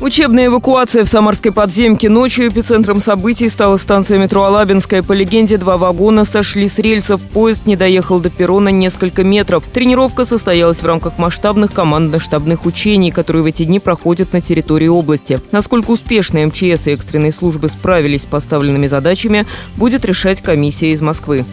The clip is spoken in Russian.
Учебная эвакуация в Самарской подземке. Ночью эпицентром событий стала станция метро Алабинская. По легенде, два вагона сошли с рельсов. Поезд не доехал до перрона несколько метров. Тренировка состоялась в рамках масштабных командно-штабных учений, которые в эти дни проходят на территории области. Насколько успешно МЧС и экстренные службы справились с поставленными задачами, будет решать комиссия из Москвы.